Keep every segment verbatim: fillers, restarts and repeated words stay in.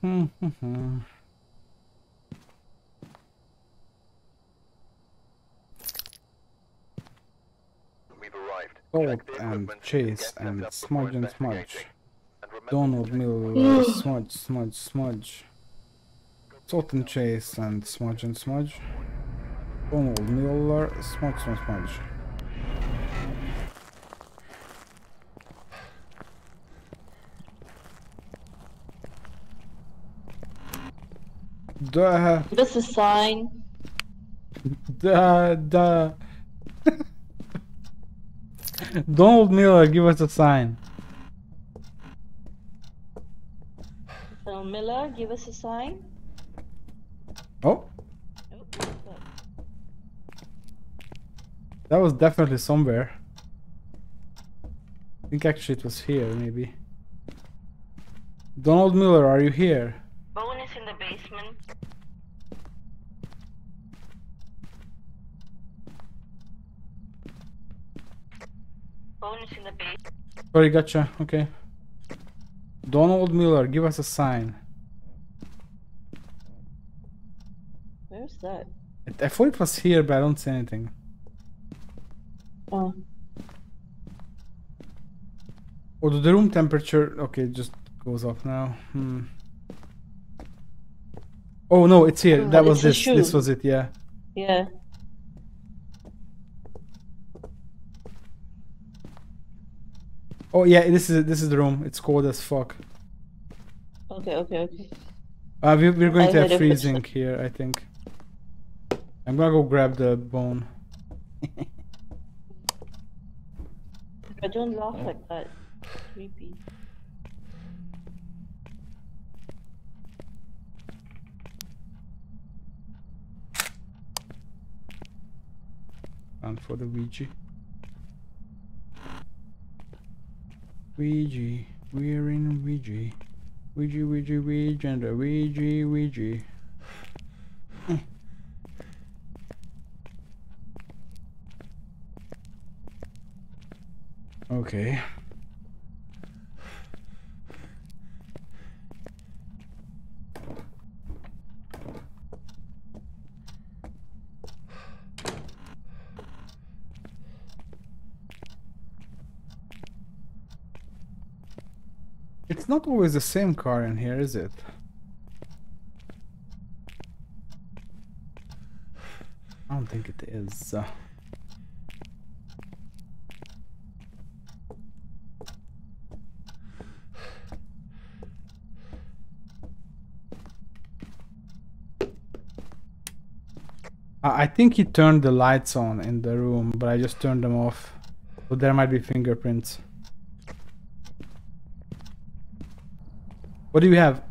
Gold and chase and smudge and smudge. Donald Miller, smudge, smudge, smudge. Salt and chase and smudge and smudge. Donald Miller, smudge, smudge, smudge. Duh. This is sign. Duh, duh. Donald Miller, give us a sign. Donald Miller, give us a sign. Oh. That was definitely somewhere. I think actually it was here, maybe. Donald Miller, are you here? Bone is in the basement. Bone is in the basement. Sorry, gotcha. Okay. Donald Miller, give us a sign. Where's that? I thought it was here, but I don't see anything. Oh. Or oh, the room temperature. Okay, it just goes off now. Hmm. Oh no, it's here. Oh, that was this. This was it, yeah. Yeah. Oh yeah, this is this is the room. It's cold as fuck. Okay, okay, okay. Uh, we, we're going I to have freezing here, I think. I'm gonna go grab the bone. I don't laugh like that. It's creepy. And for the Ouija. Ouija, we're in Ouija. Ouija, Ouija, Ouija, and the Ouija, Ouija. Hmm. Okay. It's not always the same car in here, is it? I don't think it is. Uh... I think he turned the lights on in the room, but I just turned them off. So there might be fingerprints. What do you have?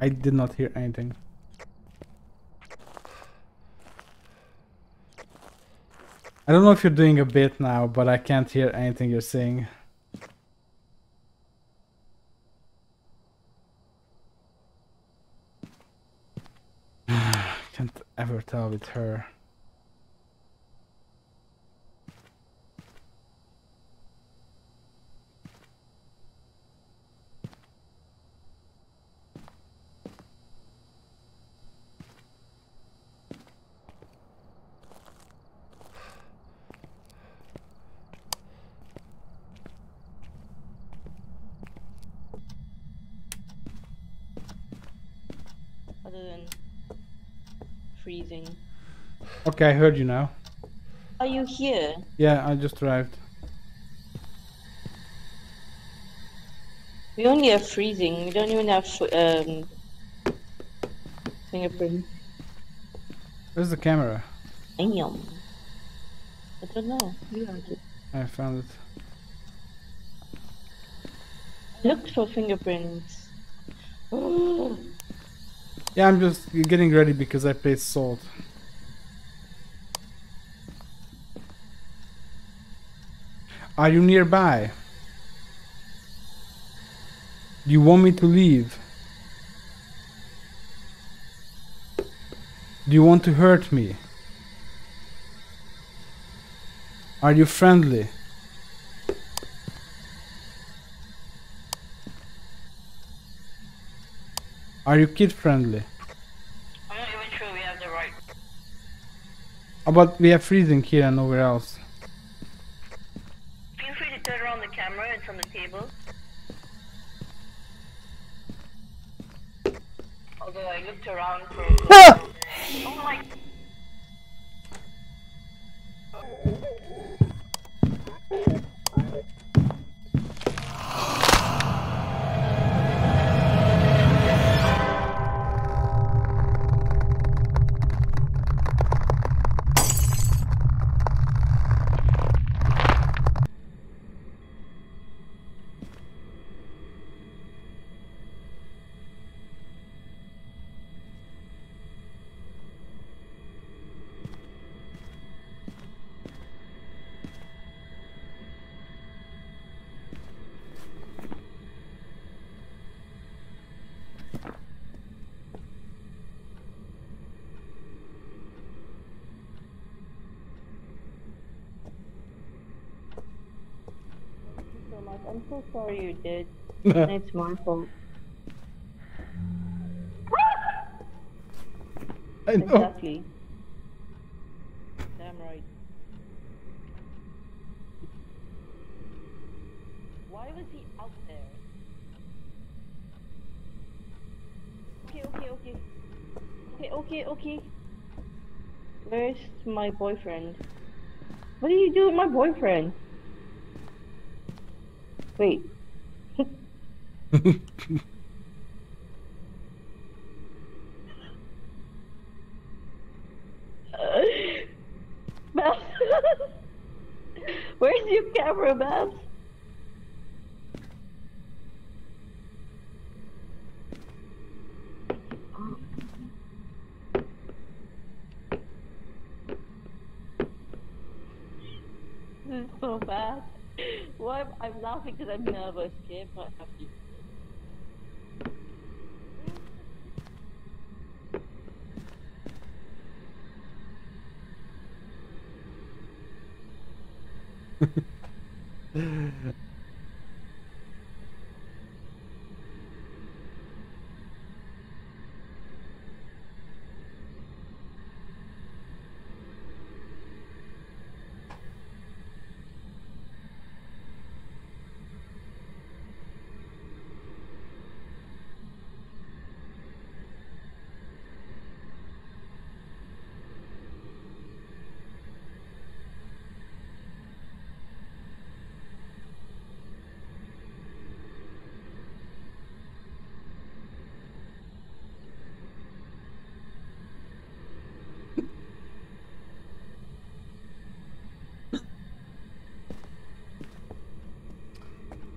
I did not hear anything. I don't know if you're doing a bit now, but I can't hear anything you're saying. Can't ever tell with her. Other than freezing. Okay, I heard you now. Are you here? Yeah, I just arrived. We only have freezing. We don't even have um, fingerprint. Where's the camera? Damn. I don't know. You are it. I found it. I looked for fingerprints. Oh. Yeah, I'm just getting ready because I placed salt. Are you nearby? Do you want me to leave? Do you want to hurt me? Are you friendly? Are you kid friendly? I'm not even sure we have the right. Oh, but we have freezing here and nowhere else. Feel free to turn around the camera, it's on the table. Although I looked around for a ah! Oh my. I'm so sorry you did. It's my fault. I know. Exactly. Damn right. Why was he out there? Okay, okay, okay. Okay, okay, okay. Where's my boyfriend? What do you do with my boyfriend? Wait. Babs, where's your camera, Babs? This is so bad. Why well, I'm, I'm laughing because I'm nervous, okay? I'm not happy.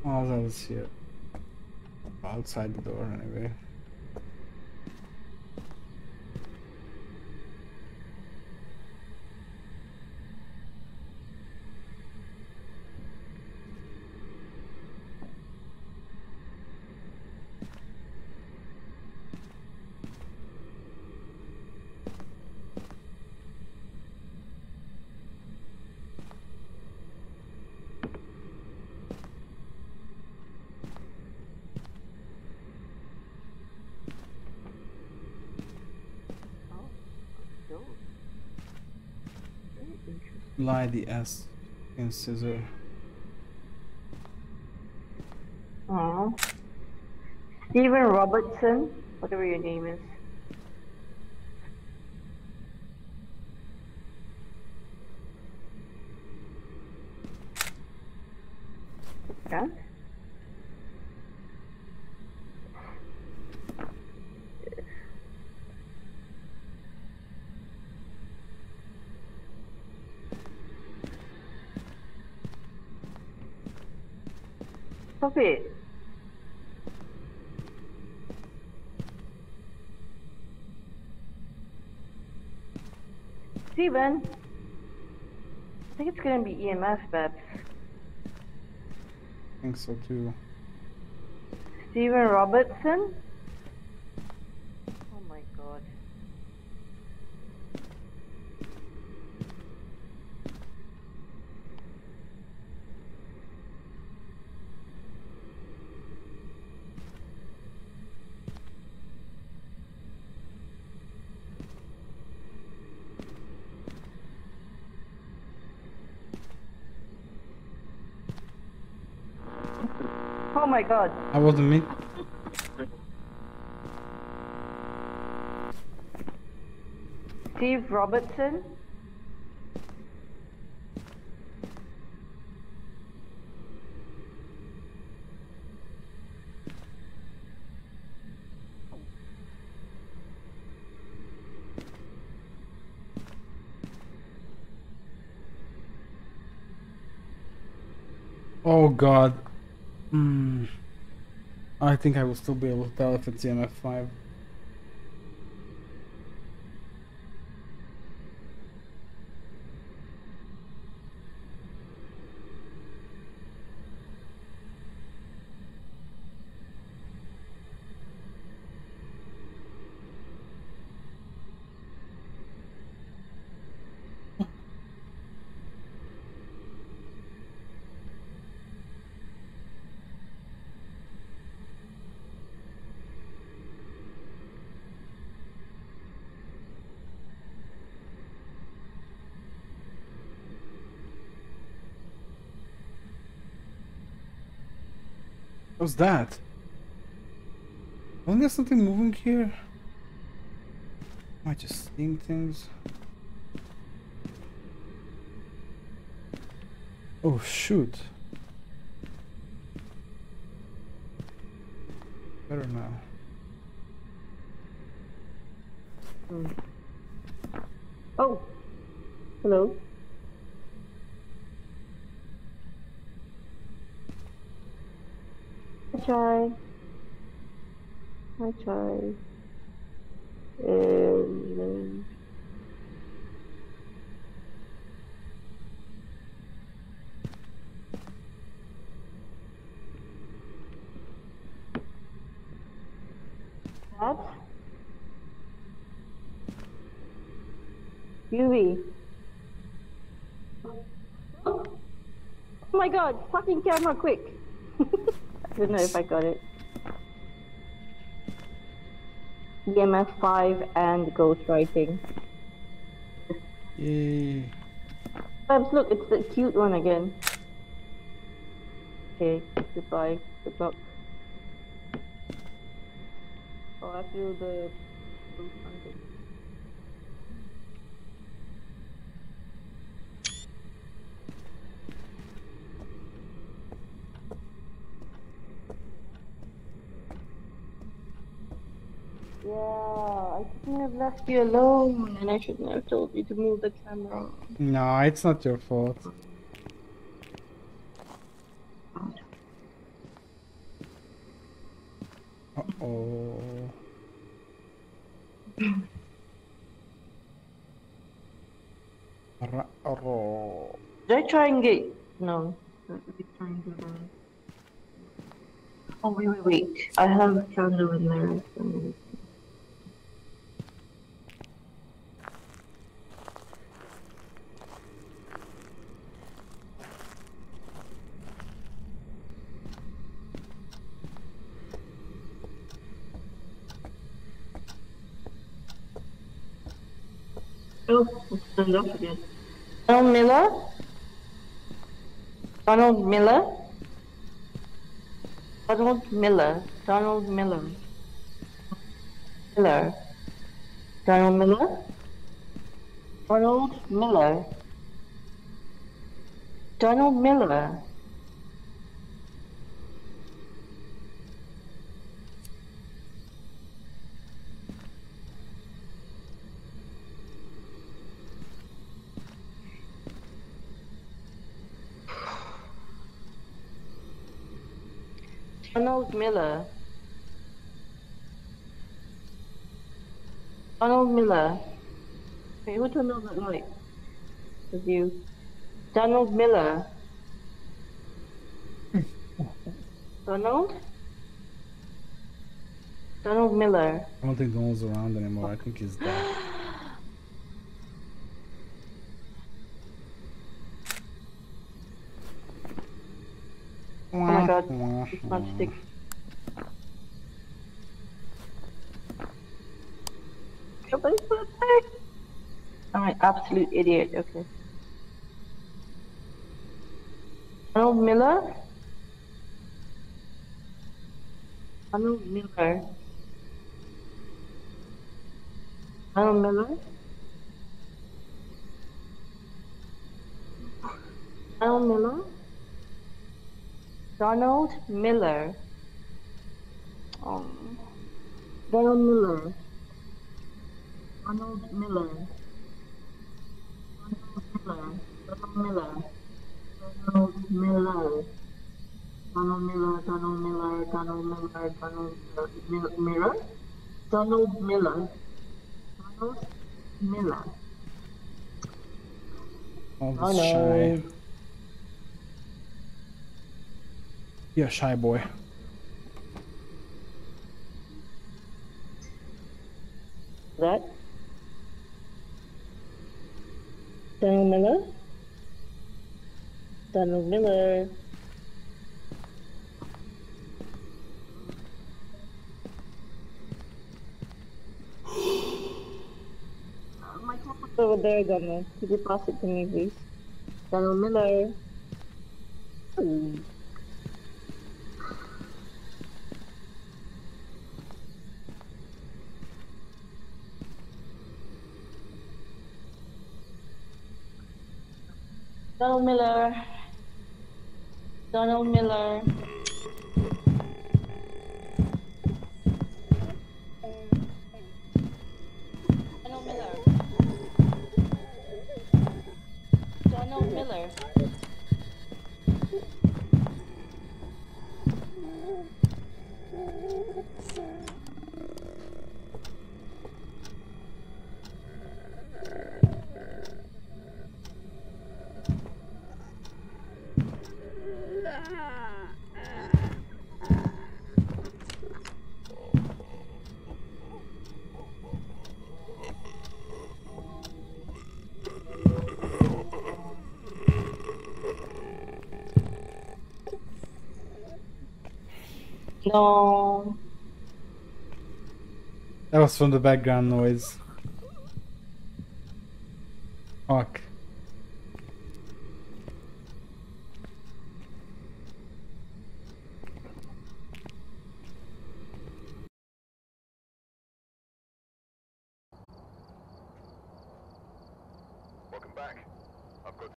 Oh, that was here. Outside the door, anyway. Lie the ass in scissor. Aww. Steven Robertson, whatever your name is. Yeah? Stop it. Steven, I think it's gonna be E M F, Babs. I think so too. Steven Robertson? Oh my god. Oh my god. That wasn't me. Steve Robertson? Oh god. Hmm. I think I will still be able to tell if it's the M F five. What's that? I think there's something moving here. Am I just seeing things? Oh shoot. Better now. Oh. Oh. Hello. Chai. Hi, Chai. Um, what? U V. Oh my god, fucking camera, quick! I don't know if I got it. E M F five and ghostwriting. Yay. Babs, look, it's the cute one again. Okay, goodbye. Good luck. Oh, I feel the... Yeah, I shouldn't have left you alone, and I shouldn't have told you to move the camera. No, it's not your fault. Uh-oh. Uh-oh. Did I try and get... No. Oh, wait, wait, wait. I have a candle in there. Donald Miller? Donald Miller? Donald Miller. Donald Miller. Miller. Donald Miller? Donald Miller. Donald Miller. Donald Miller. Donald Miller. Wait, who turned on that light? With you. Donald Miller. Donald? Donald Miller. I don't think Donald's around anymore. I think he's dead. Oh my god, it's not stick. I'm an absolute idiot, okay. Donald Miller? Donald Miller. Donald Miller? Donald Miller? Donald Miller. Oh. Donald Miller. Donald Miller. Donald Miller. Donald Miller. Donald Miller. Donald Miller. Donald Miller. Donald Miller. Donald Miller. Donald Miller. Donald Miller. Oh, shy. You're a shy boy. That? Donald Miller? Donald Miller. My cup is over there, Donald. Could you pass it to me, please? Donald Miller. Hmm. Donald Miller. Donald Miller. Donald Miller. Donald Miller. No. That was from the background noise.